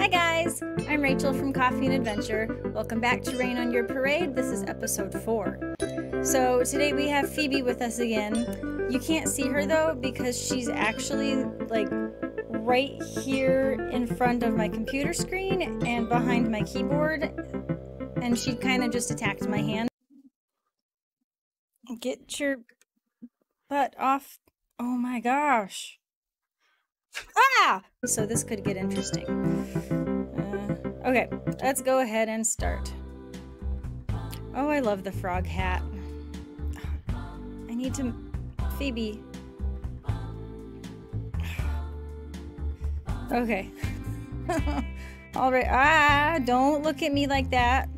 Hi guys, I'm Rachel from Coffee and Adventure. Welcome back to Rain on Your Parade. This is episode 4. So today we have Phoebe with us again. You can't see her though because she's actually like right here in front of my computer screen and behind my keyboard, and she kind of just attacked my hand. Get your butt off. Oh my gosh. Ah! So this could get interesting. Okay, let's go ahead and start. Oh, I love the frog hat. I need to... Phoebe. Okay. All right. Ah, don't look at me like that.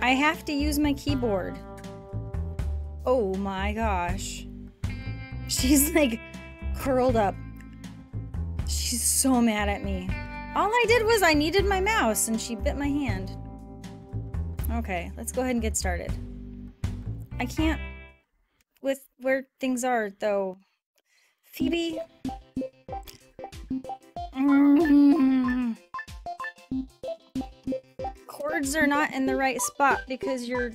I have to use my keyboard. Oh my gosh. She's like curled up. She's so mad at me. All I did was I needed my mouse and she bit my hand. Okay, let's go ahead and get started. I can't with where things are though. Phoebe. Chords are not in the right spot because you're...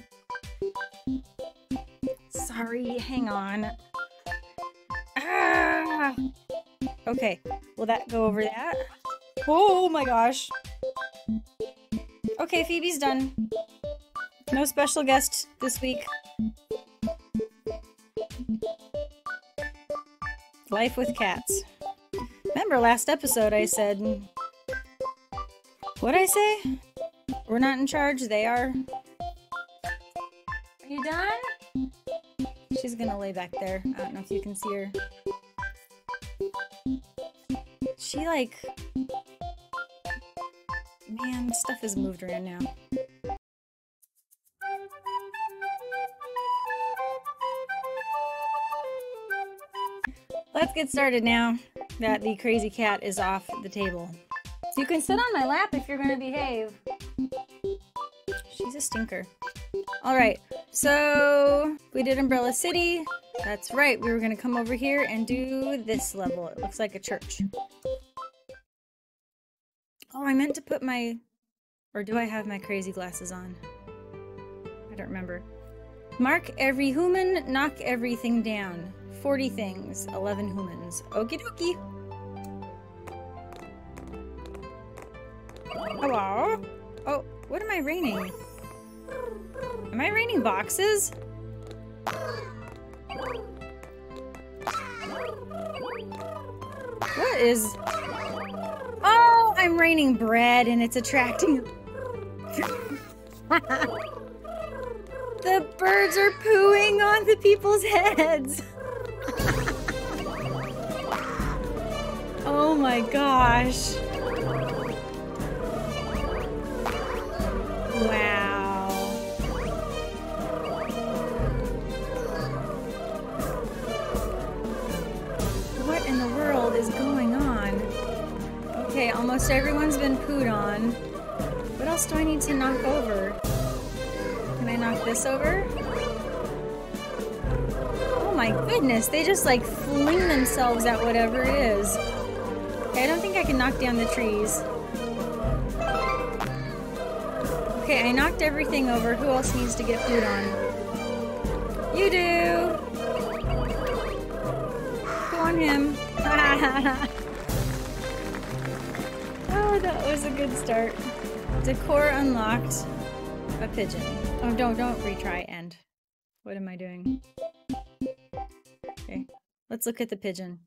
Sorry, hang on. Ah! Okay, will that go over that? Oh my gosh. Okay, Phoebe's done. No special guest this week. Life with cats. Remember last episode I said... What'd I say? We're not in charge, they are. Are you done? She's gonna lay back there. I don't know if you can see her. She like... Man, stuff is moved around now. Let's get started now that the crazy cat is off the table. You can sit on my lap if you're gonna behave. She's a stinker. All right, so we did Umbrella City. That's right, we were gonna come over here and do this level. It looks like a church. Oh, I meant to put my... Or do I have my crazy glasses on? I don't remember. Mark every human, knock everything down. 40 things, 11 humans. Okie dokie. Hello? Oh, what am I raining? Am I raining boxes? What is... Oh, I'm raining bread and it's attracting... The birds are pooing on the people's heads. Oh my gosh. Wow. What in the world is going on? Okay, almost everyone's been pooed on. What else do I need to knock over? Can I knock this over? Oh my goodness, they just like fling themselves at whatever it is. Okay, I don't think I can knock down the trees. Okay, I knocked everything over. Who else needs to get food on? You do! Go on him. Oh, that was a good start. Decor unlocked. A pigeon. Oh, don't retry end. What am I doing? Okay, let's look at the pigeon.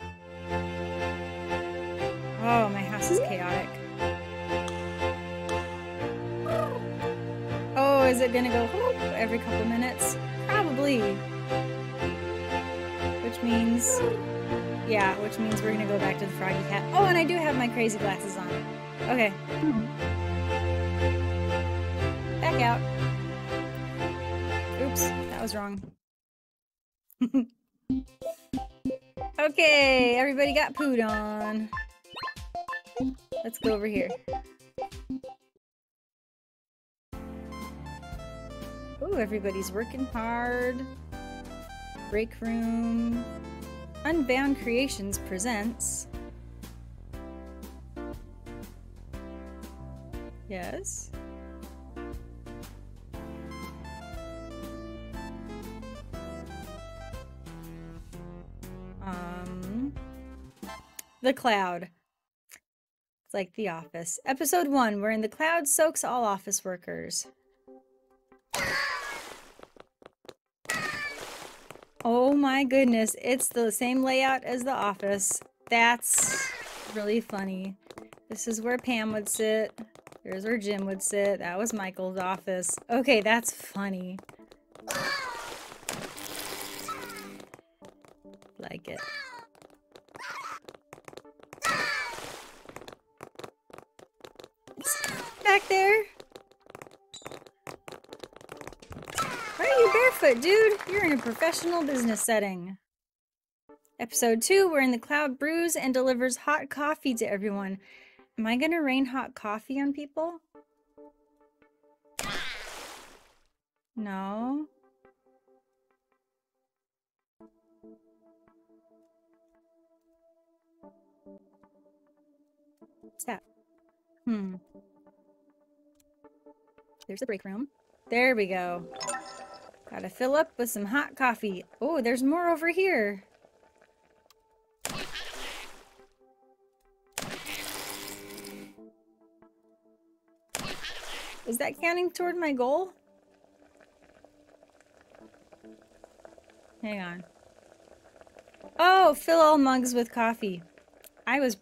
Oh, my house is chaotic. Oh, is it gonna go whoop every couple minutes? Probably. Which means, yeah, which means we're gonna go back to the froggy cat. Oh, and I do have my crazy glasses on. Okay. Back out. Oops, that was wrong. Okay, everybody got pooed on. Let's go over here. Ooh, everybody's working hard. Break room. Unbound Creations presents Yes. The Cloud. It's like The Office. Episode 1, wherein the cloud soaks all office workers. Oh my goodness, it's the same layout as The Office. That's really funny. This is where Pam would sit. There's where Jim would sit. That was Michael's office. Okay, that's funny. Like it. Back there. Why are you barefoot, dude? You're in a professional business setting. Episode 2, wherein the cloud brews and delivers hot coffee to everyone. Am I gonna rain hot coffee on people? No. What's that? There's the break room. There we go. Gotta fill up with some hot coffee. Oh, there's more over here. Is that counting toward my goal? Hang on. Oh, fill all mugs with coffee. I was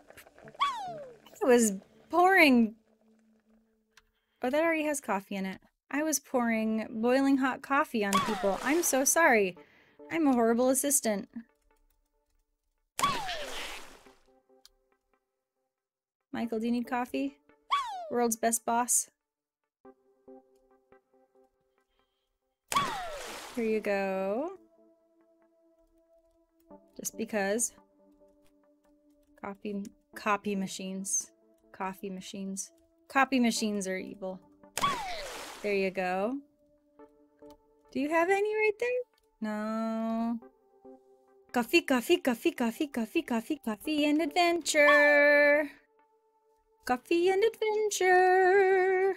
pouring... Oh, that already has coffee in it. I was pouring boiling hot coffee on people. I'm so sorry. I'm a horrible assistant. Michael, do you need coffee? World's best boss. Here you go. Just because. Coffee machines. Coffee machines are evil. There you go. Do you have any right there? No. Coffee and adventure. Coffee and adventure.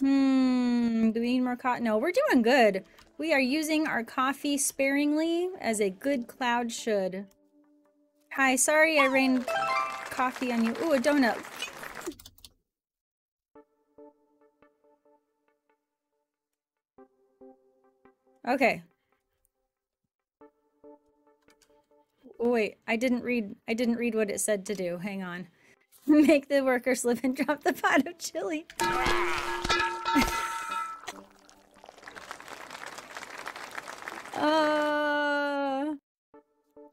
Do we need more coffee? No, we're doing good. We are using our coffee sparingly, as a good cloud should. Hi, sorry I rained coffee on you. Ooh, a donut. Okay. Oh, wait, I didn't read what it said to do. Hang on. Make the worker slip and drop the pot of chili.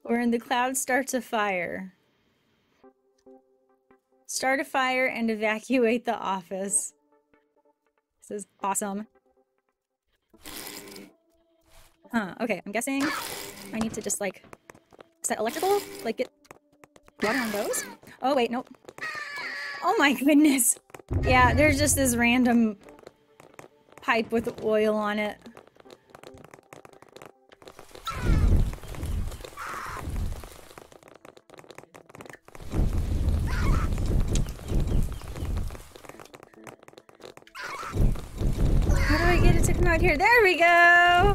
Wherein the cloud starts a fire. Start a fire and evacuate the office. This is awesome. Okay, I'm guessing I need to just like set electrical, like get water on those. Oh wait, nope. Oh my goodness. Yeah, there's just this random pipe with oil on it. How do I get it to come out here? There we go!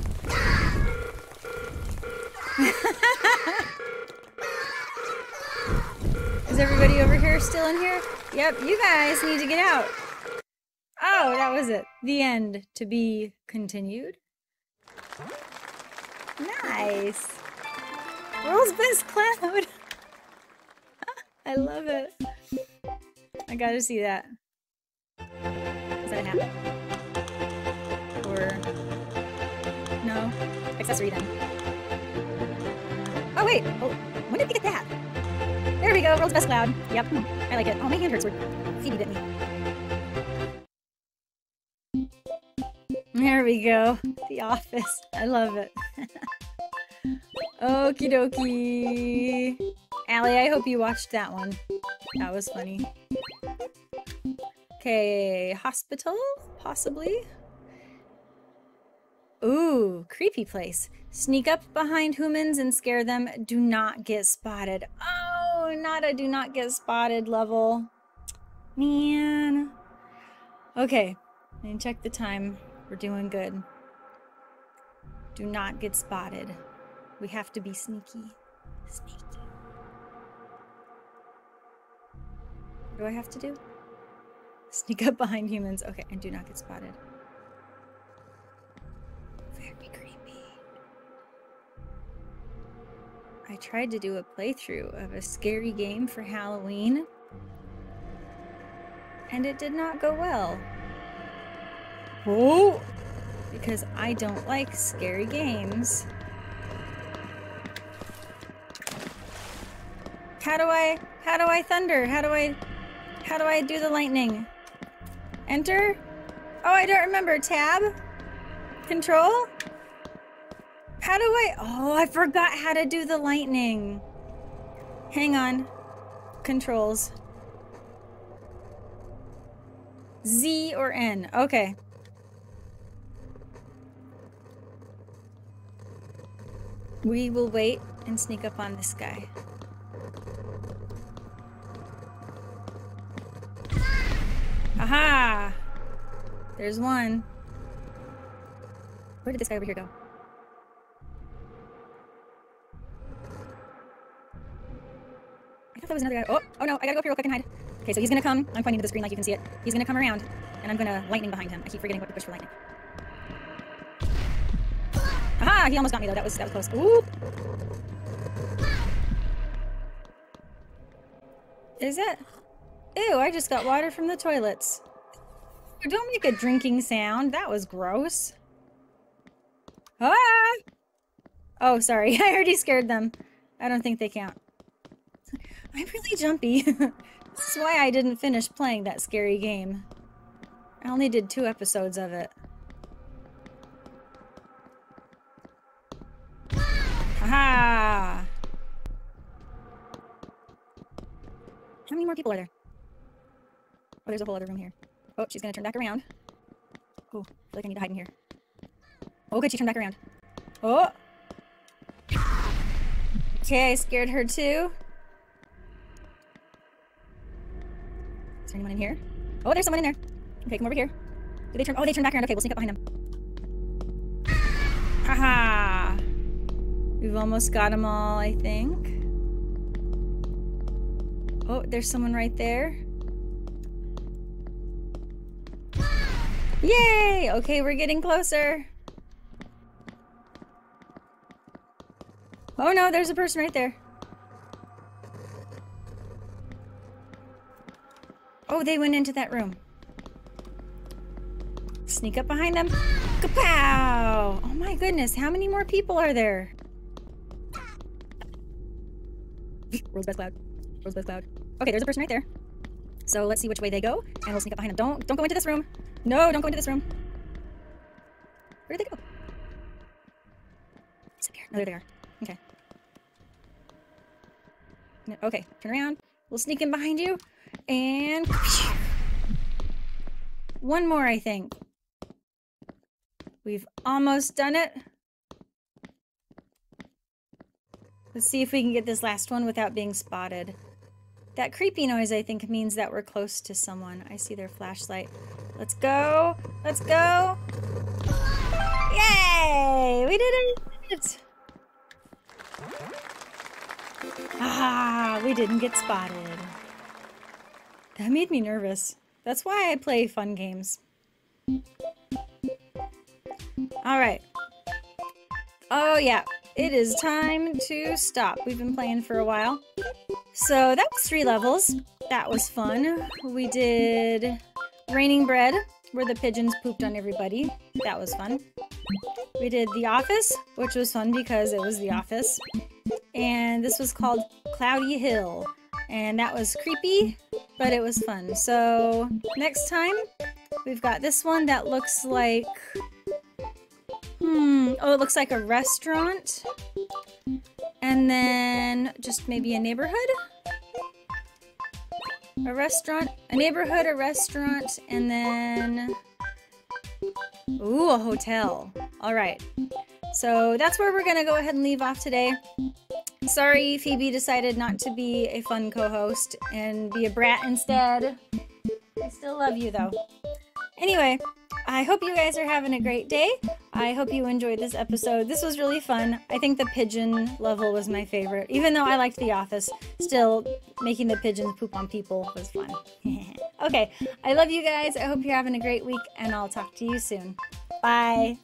Is everybody over here still in here? Yep, you guys need to get out. Oh, that was it. The end. To be continued. Nice. World's best cloud. I love it. I gotta see that. Does that happen? Or... No. Accessory then. Oh wait! Oh, when did we get that? There we go, world's best cloud. Yep, I like it. Oh, my hand hurts. Phoebe bit me. There we go. The office. I love it. Okie dokie. Allie, I hope you watched that one. That was funny. Okay, hospital? Possibly? Ooh, creepy place. Sneak up behind humans and scare them. Do not get spotted. Oh, not a do not get spotted level. Man. Okay, let me check the time. We're doing good. Do not get spotted. We have to be sneaky. Sneaky. What do I have to do? Sneak up behind humans. Okay, and do not get spotted. I tried to do a playthrough of a scary game for Halloween, and it did not go well. Oh! Because I don't like scary games. How do I thunder? How do I do the lightning? Enter? Oh, I don't remember. Tab? Control? Oh, I forgot how to do the lightning. Hang on. Controls. Z or N. Okay. We will wait and sneak up on this guy. Aha! There's one. Where did this guy over here go? There was another guy. Oh, oh no, I gotta go up here real quick and hide. Okay, so he's gonna come. I'm pointing to the screen like you can see it. He's gonna come around, and I'm gonna lightning behind him. I keep forgetting what to push for lightning. Aha! He almost got me though. That was close. Ooh! Is it? Ew, I just got water from the toilets. Don't make a drinking sound. That was gross. Ah! Oh, sorry. I already scared them. I don't think they count. I'm really jumpy. This is why I didn't finish playing that scary game. I only did 2 episodes of it. Aha! How many more people are there? Oh, there's a whole other room here. Oh, she's gonna turn back around. Oh, I feel like I need to hide in here. Oh, good, she turned back around. Oh! Okay, I scared her too. Is there anyone in here? Oh, there's someone in there. Okay, come over here. Do they turn? Oh, they turn back around. Okay, we'll sneak up behind them. Haha! We've almost got them all, I think. Oh, there's someone right there. Yay! Okay, we're getting closer. Oh no, there's a person right there. Oh, they went into that room. Sneak up behind them. Kapow! Oh my goodness, how many more people are there? World's best cloud. World's best cloud. Okay, there's a person right there. So let's see which way they go, and we'll sneak up behind them. Don't go into this room. No, don't go into this room. Where did they go? Disappear. No, there they are. Okay. No, okay, turn around. We'll sneak in behind you. And one more, I think. We've almost done it. Let's see if we can get this last one without being spotted. That creepy noise, I think, means that we're close to someone. I see their flashlight. Let's go. Let's go. Yay! We did it. Ah, we didn't get spotted. That made me nervous. That's why I play fun games. Alright. Oh yeah, it is time to stop. We've been playing for a while. So that was 3 levels. That was fun. We did Raining Bread, where the pigeons pooped on everybody. That was fun. We did The Office, which was fun because it was The Office. And this was called Cloudy Hill. And that was creepy, but it was fun. So next time, we've got this one that looks like, oh, it looks like a restaurant. And then just maybe a neighborhood? A restaurant, a neighborhood, a restaurant, and then, ooh, a hotel. All right. So that's where we're going to go ahead and leave off today. Sorry, Phoebe decided not to be a fun co-host and be a brat instead. I still love you, though. Anyway, I hope you guys are having a great day. I hope you enjoyed this episode. This was really fun. I think the pigeon level was my favorite. Even though I liked The Office, still making the pigeons poop on people was fun. Okay, I love you guys. I hope you're having a great week, and I'll talk to you soon. Bye.